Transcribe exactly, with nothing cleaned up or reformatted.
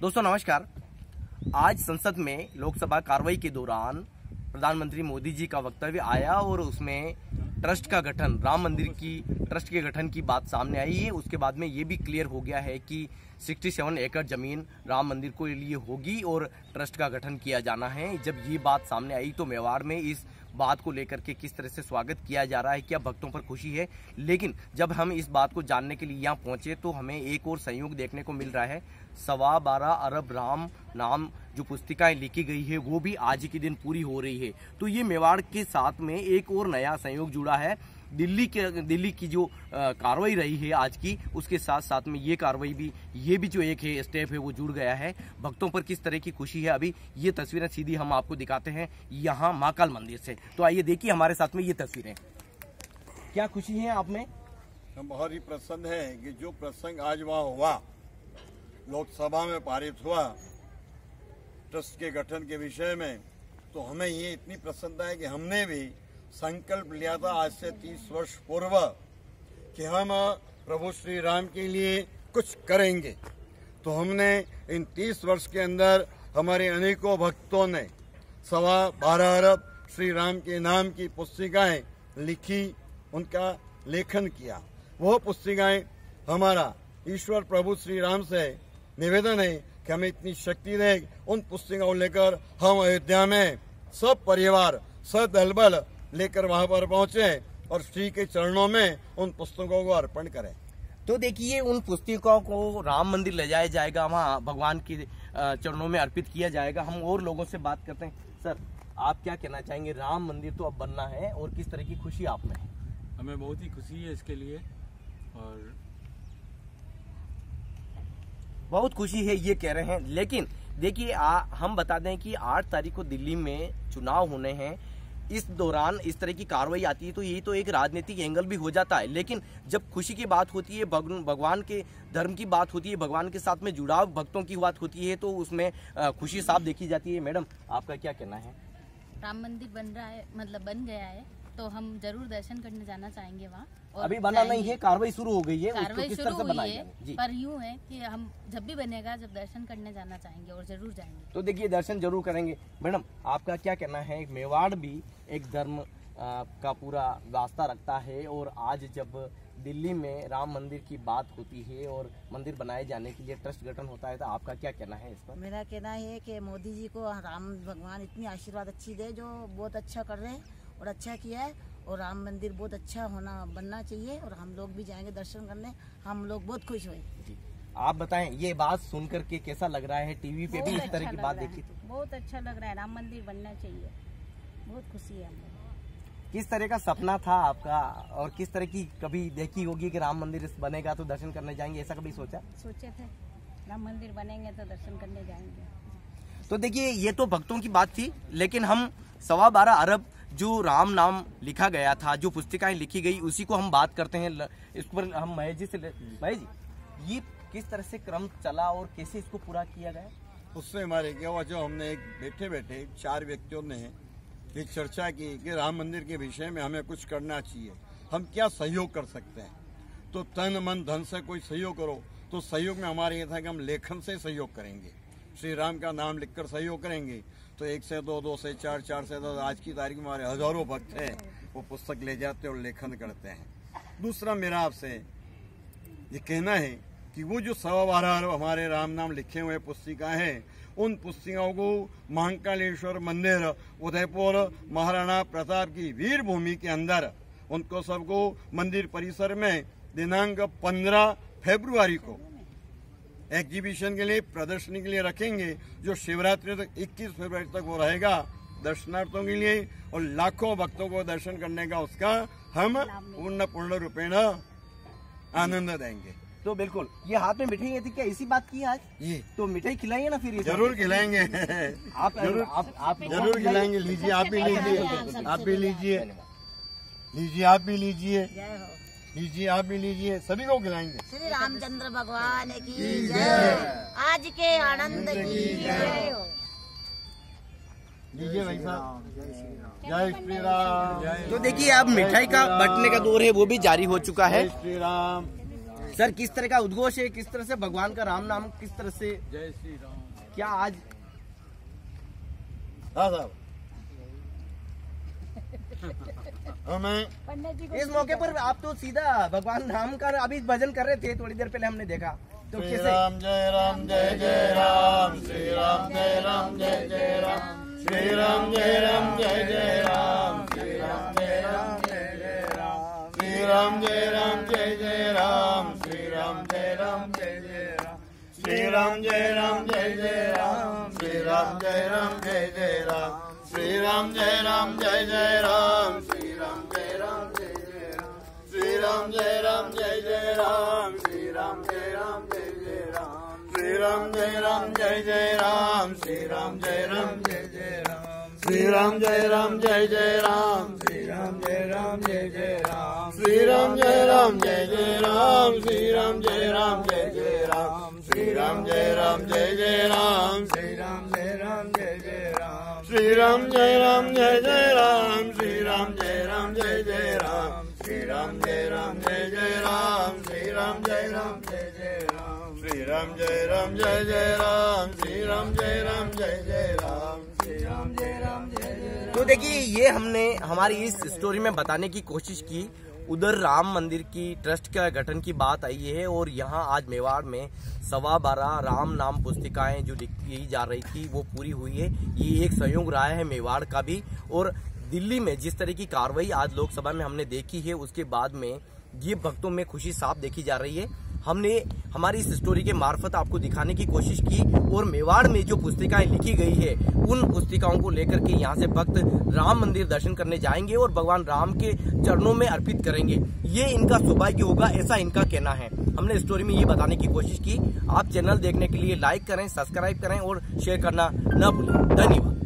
दोस्तों नमस्कार। आज संसद में लोकसभा कार्रवाई के दौरान प्रधानमंत्री मोदी जी का वक्तव्य आया और उसमें ट्रस्ट का गठन, राम मंदिर की ट्रस्ट के गठन की बात सामने आई है। उसके बाद में ये भी क्लियर हो गया है कि सड़सठ एकड़ जमीन राम मंदिर को लिए होगी और ट्रस्ट का गठन किया जाना है। जब ये बात सामने आई तो मेवाड़ में इस बात को लेकर के किस तरह से स्वागत किया जा रहा है, क्या भक्तों पर खुशी है। लेकिन जब हम इस बात को जानने के लिए यहाँ पहुँचे तो हमें एक और संयोग देखने को मिल रहा है। सवा बारह अरब राम नाम जो पुस्तिकाएं लिखी गई है वो भी आज के दिन पूरी हो रही है। तो ये मेवाड़ के साथ में एक और नया संयोग जुड़ा है। दिल्ली के दिल्ली की जो कार्रवाई रही है आज की, उसके साथ साथ में ये कार्रवाई भी, ये भी जो एक है स्टेप है वो जुड़ गया है। भक्तों पर किस तरह की खुशी है, अभी ये तस्वीरें सीधी हम आपको दिखाते हैं यहाँ महाकाल मंदिर से। तो आइए देखिए हमारे साथ में ये तस्वीरें। क्या खुशी है आप में? हम बहुत ही प्रसन्न है कि जो प्रसंग आज वहाँ हुआ, लोकसभा में पारित हुआ ट्रस्ट के गठन के विषय में, तो हमें ये इतनी प्रसन्नता है कि हमने भी संकल्प लिया था आज से तीस वर्ष पूर्व कि हम प्रभु श्री राम के लिए कुछ करेंगे। तो हमने इन तीस वर्ष के अंदर हमारे अनेकों भक्तों ने सवा बारह अरब श्री राम के नाम की पुस्तिकाएं लिखी, उनका लेखन किया। वो पुस्तिकाएं, हमारा ईश्वर प्रभु श्री राम से निवेदन है कि हमें इतनी शक्ति दे, उन पुस्तिकाओं लेकर हम अयोध्या में सब परिवार सदलबल लेकर वहां पर पहुंचे और श्री के चरणों में उन पुस्तकों को अर्पण करें। तो देखिए उन पुस्तिकाओं को राम मंदिर ले जाया जाएगा, वहाँ भगवान के चरणों में अर्पित किया जाएगा। हम और लोगों से बात करते हैं। सर आप क्या कहना चाहेंगे, राम मंदिर तो अब बनना है और किस तरह की खुशी आप में? हमें बहुत ही खुशी है इसके लिए और बहुत खुशी है ये कह रहे हैं। लेकिन देखिए हम बता दें कि आठ तारीख को दिल्ली में चुनाव होने हैं। इस दौरान इस तरह की कार्रवाई आती है तो यही तो एक राजनीतिक एंगल भी हो जाता है। लेकिन जब खुशी की बात होती है, भगवान के धर्म की बात होती है, भगवान के साथ में जुड़ाव भक्तों की बात होती है, तो उसमें खुशी साफ देखी जाती है। मैडम आपका क्या कहना है? राम मंदिर बन रहा है, मतलब बन गया है, तो हम जरूर दर्शन करने जाना चाहेंगे वहाँ। अभी बना नहीं है, कार्रवाई शुरू हो गई है, कार्रवाई शुरू हुई है, पर यूँ है कि हम जब भी बनेगा जब दर्शन करने जाना चाहेंगे और जरूर जाएंगे। तो देखिए दर्शन जरूर करेंगे। मैडम आपका क्या कहना है? मेवाड़ भी एक धर्म का पूरा रास्ता रखता है और आज जब दिल्ली में राम मंदिर की बात होती है और मंदिर बनाए जाने के लिए ट्रस्ट गठन होता है, तो आपका क्या कहना है इस पर? मेरा कहना है कि मोदी जी को राम भगवान इतनी आशीर्वाद अच्छी दे, जो बहुत अच्छा कर रहे हैं और अच्छा किया है। और राम मंदिर बहुत अच्छा होना बनना चाहिए और हम लोग भी जाएंगे दर्शन करने। हम लोग बहुत खुश हुए। आप बताएं ये बात सुनकर के कैसा लग रहा है? टीवी पे भी इस तरह की बात देखी तो बहुत अच्छा लग रहा है। राम मंदिर बनना चाहिए, बहुत खुशी है हमें। किस तरह का सपना था आपका और किस तरह की, कभी देखी होगी कि राम मंदिर बनेगा तो दर्शन करने जाएंगे, ऐसा कभी सोचा? सोचे थे राम मंदिर बनेंगे तो दर्शन करने जाएंगे। तो देखिए ये तो भक्तों की बात थी, लेकिन हम सवा बारह अरब जो राम नाम लिखा गया था, जो पुस्तिकाएं लिखी गई, उसी को हम बात करते हैं। इस पर हम महेश जी से, महेश जी ये किस तरह से क्रम चला और कैसे इसको पूरा किया गया? उससे हमारे क्या हुआ, जो हमने एक बैठे बैठे चार व्यक्तियों ने एक चर्चा की कि राम मंदिर के विषय में हमें कुछ करना चाहिए, हम क्या सहयोग कर सकते हैं। तो तन मन धन से कोई सहयोग करो, तो सहयोग में हमारे ये था कि हम लेखन से सहयोग करेंगे, श्री राम का नाम लिखकर सहयोग करेंगे। तो एक से दो, दो से चार, चार से दो, आज की तारीख में हमारे हजारों भक्त हैं वो पुस्तक ले जाते हैं और लेखन करते हैं। दूसरा मेरा आपसे ये कहना है कि वो जो सवा बारह हमारे राम नाम लिखे हुए पुस्तिका हैं, उन पुस्तिकाओं को महाकालेश्वर मंदिर उदयपुर महाराणा प्रताप की वीर भूमि के अंदर उनको सबको मंदिर परिसर में दिनांक पंद्रह फरवरी को एग्जीबिशन के लिए, प्रदर्शनी के लिए रखेंगे, जो शिवरात्रि तक इक्कीस फरवरी तक वो रहेगा दर्शनार्थियों के लिए। और लाखों भक्तों को दर्शन करने का उसका हम पूर्ण पूर्ण रूपेण आनंद देंगे। तो बिल्कुल ये हाथ में मिठाई थी, क्या इसी बात की आज? ये तो मिठाई खिलाइए ना, फिर जरूर खिलाएंगे। आप जरूर आप, आप जरूर खिलाएंगे। लीजिए आप भी, लीजिए आप भी, लीजिए लीजिए आप भी, लीजिए लीजिए आप भी, लीजिए सभी को खिलाएंगे। श्री रामचंद्र भगवान की जय, आज के आनंद की जय। लीजिए भाई साहब, जय श्री राम। तो देखिए अब मिठाई का बंटने का दौर है, वो भी जारी हो चुका है। श्री राम सर, किस तरह का उद्घोष है, किस तरह से भगवान का राम नाम, किस तरह से जय श्री राम, क्या आज? हाँ साहब, हमें इस मौके पर आप तो सीधा भगवान राम का अभी भजन कर रहे थे, थोड़ी देर पहले हमने देखा, तो श्री राम जय राम जय जय राम, श्री राम जय राम जय जय राम, श्री राम जय राम जय जय राम, श्री राम जय राम जय जय राम, श्री राम जय राम जय जय राम, श्री राम जय राम जय जय राम, श्री राम जय राम जय जय राम, श्री राम जय राम जय जय राम, श्री राम जय राम जय जय राम, श्री राम जय राम जय जय राम, श्री राम जय राम जय जय राम, श्री राम जय राम जय जय राम, श्री राम जय राम जय जय राम, श्री राम जय राम जय जय राम, श्री राम जय राम जय जय राम, श्री राम जय राम जय जय राम, श्री राम जय राम जय जय राम, श्री राम जय राम जय जय राम, श्री राम जय राम जय जय राम, श्री राम जय राम जय जय राम, श्री राम जय राम जय जय राम, श्री राम जय राम जय जय राम, श्री राम जय राम जय जय राम, श्री राम जय राम जय जय राम, श्री राम जय राम जय जय राम, श्री राम जय राम जय जय राम, श्री राम जय राम जय जय। तो देखिए, ये हमने हमारी इस स्टोरी में बताने की कोशिश की, उधर राम मंदिर की ट्रस्ट का गठन की बात आई है और यहाँ आज मेवाड़ में सवा बारह राम नाम पुस्तिकाएं जो लिखी जा रही थी वो पूरी हुई है। ये एक संयोग रहा है मेवाड़ का भी, और दिल्ली में जिस तरह की कार्रवाई आज लोकसभा में हमने देखी है उसके बाद में ये भक्तों में खुशी साफ देखी जा रही है। हमने हमारी इस स्टोरी के मार्फत आपको दिखाने की कोशिश की और मेवाड़ में जो पुस्तिकाएं लिखी गई है उन पुस्तिकाओं को लेकर के यहाँ से भक्त राम मंदिर दर्शन करने जाएंगे और भगवान राम के चरणों में अर्पित करेंगे। ये इनका सौभाग्य होगा, ऐसा इनका कहना है। हमने स्टोरी में ये बताने की कोशिश की। आप चैनल देखने के लिए लाइक करें, सब्सक्राइब करें और शेयर करना न भूलें। धन्यवाद।